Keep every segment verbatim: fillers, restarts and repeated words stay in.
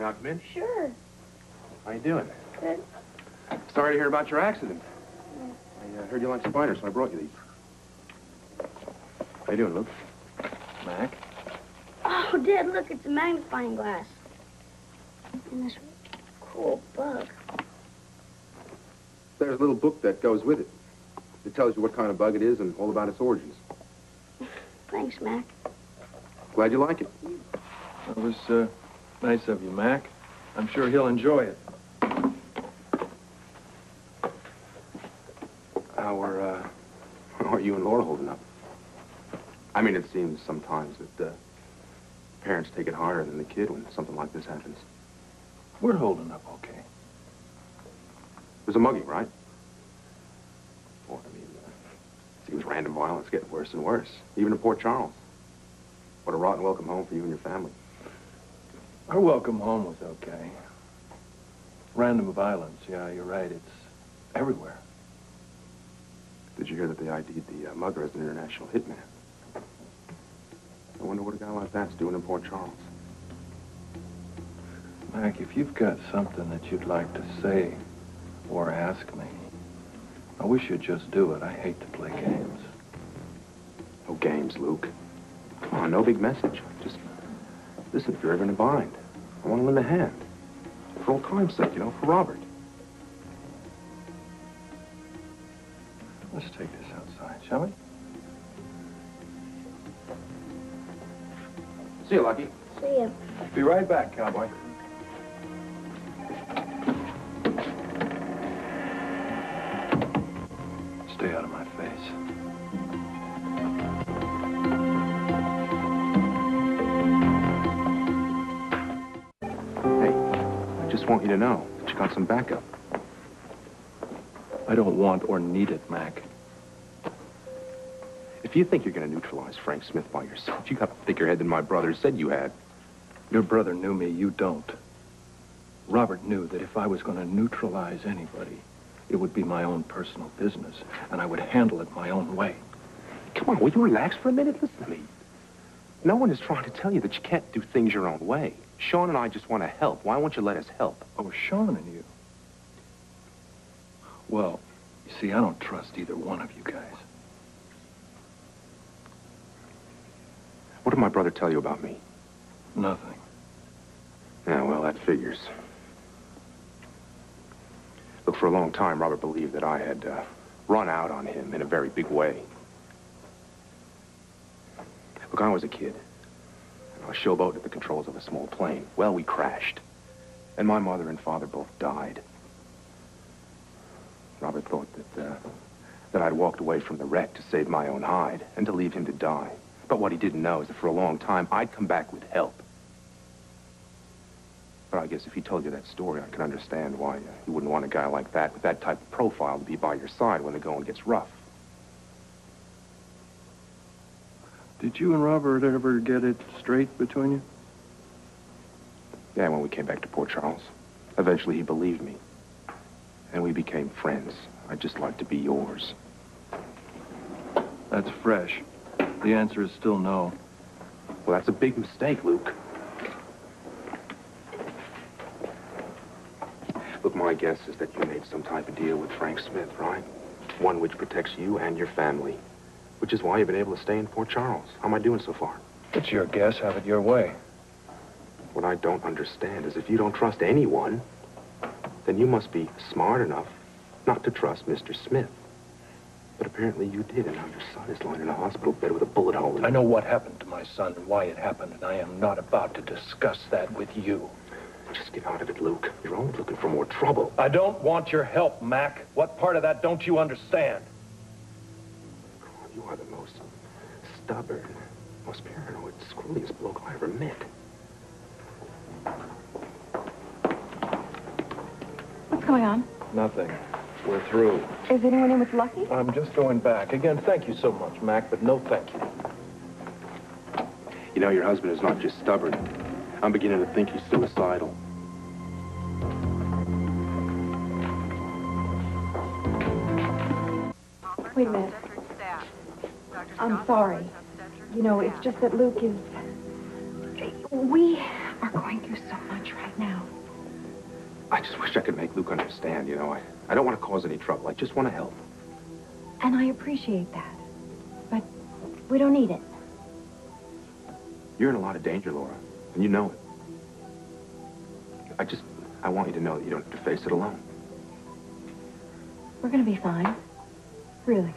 me out, Mitch? Sure. How you doing? Good. Sorry to hear about your accident. Yeah. I uh, heard you like spiders, so I brought you these. How you doing, Luke? Mac? Oh, Dad, look, it's a magnifying glass. And this cool book. There's a little book that goes with it. It tells you what kind of bug it is and all about its origins. Thanks, Mac. Glad you like it. That was uh, nice of you, Mac. I'm sure he'll enjoy it. How are, uh, how are you and Laura holding up? I mean, it seems sometimes that uh, parents take it harder than the kid when something like this happens. We're holding up okay. It was a mugging, right? Boy, I mean, uh, it seems random violence getting worse and worse, even in Port Charles. What a rotten welcome home for you and your family. Our welcome home was okay. Random violence, yeah, you're right. It's everywhere. Did you hear that they I D'd the uh, mugger as an international hitman? I wonder what a guy like that's doing in Port Charles. Mac, if you've got something that you'd like to say or ask me, I wish you'd just do it. I hate to play games. No games, Luke. Come on, no big message. Just listen, if you're ever in a bind, I want to lend a hand. For old time's sake, you know, for Robert. Let's take this outside, shall we? See you, Lucky. See you. Be right back, cowboy. Stay out of my face. I want you to know that you got some backup. I don't want or need it, Mac. If you think you're going to neutralize Frank Smith by yourself, you got a thicker head than my brother said you had. Your brother knew me, you don't. Robert knew that if I was going to neutralize anybody, it would be my own personal business, and I would handle it my own way. Come on, will you relax for a minute? Listen to me. No one is trying to tell you that you can't do things your own way. Sean and I just want to help. Why won't you let us help? Oh, Sean and you? Well, you see, I don't trust either one of you guys. What did my brother tell you about me? Nothing. Yeah, well, that figures. Look, for a long time, Robert believed that I had uh, run out on him in a very big way. Look, I was a kid. I was showboating at the controls of a small plane. Well, we crashed. And my mother and father both died. Robert thought that, uh, that I'd walked away from the wreck to save my own hide and to leave him to die. But what he didn't know is that for a long time, I'd come back with help. But I guess if he told you that story, I can understand why uh, you wouldn't want a guy like that with that type of profile to be by your side when the going gets rough. Did you and Robert ever get it straight between you? Yeah, when we came back to Port Charles. Eventually he believed me. And we became friends. I'd just like to be yours. That's fresh. The answer is still no. Well, that's a big mistake, Luke. Look, my guess is that you made some type of deal with Frank Smith, right? One which protects you and your family. Which is why you've been able to stay in Port Charles. How am I doing so far? It's your guess. Have it your way. What I don't understand is if you don't trust anyone, then you must be smart enough not to trust Mister Smith. But apparently you did, and now your son is lying in a hospital bed with a bullet hole in him. I know what happened to my son and why it happened, and I am not about to discuss that with you. Just get out of it, Luke. You're always looking for more trouble. I don't want your help, Mac. What part of that don't you understand? You are the most stubborn, most paranoid, screwiest bloke I ever met. What's going on? Nothing. We're through. Is anyone in with Lucky? I'm just going back. Again, thank you so much, Mac, but no thank you. You know, your husband is not just stubborn. I'm beginning to think he's suicidal. Wait a minute. I'm sorry. You know, it's just that Luke is... We are going through so much right now. I just wish I could make Luke understand, you know. I, I don't want to cause any trouble. I just want to help. And I appreciate that. But we don't need it. You're in a lot of danger, Laura. And you know it. I just... I want you to know that you don't have to face it alone. We're gonna be fine. Really.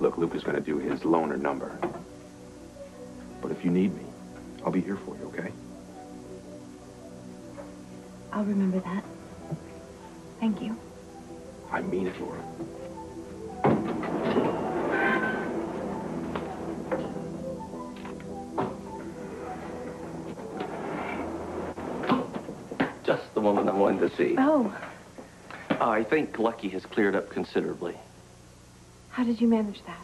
Look, Luke is gonna do his loner number. But if you need me, I'll be here for you, okay? I'll remember that. Thank you. I mean it, Laura. Just the woman I wanted to see. Oh. I think Lucky has cleared up considerably. How did you manage that?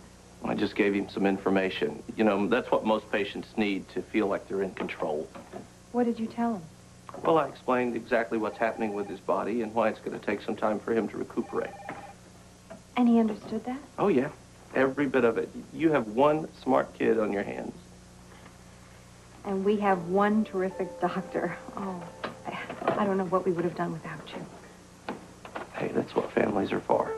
I just gave him some information. You know, that's what most patients need to feel like they're in control. What did you tell him? Well, I explained exactly what's happening with his body and why it's going to take some time for him to recuperate. And he understood that? Oh, yeah. Every bit of it. You have one smart kid on your hands. And we have one terrific doctor. Oh, I don't know what we would have done without you. Hey, that's what families are for.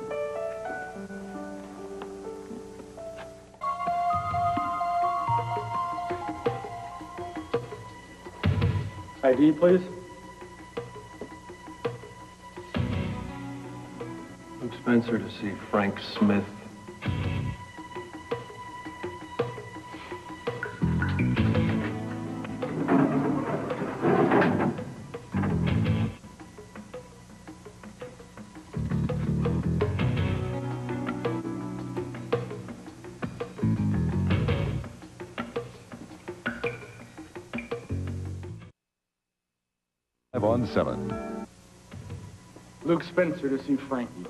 I D, please. Luke Spencer to see Frank Smith. On seven. Luke Spencer to see Frankie.